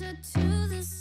closer to the sun.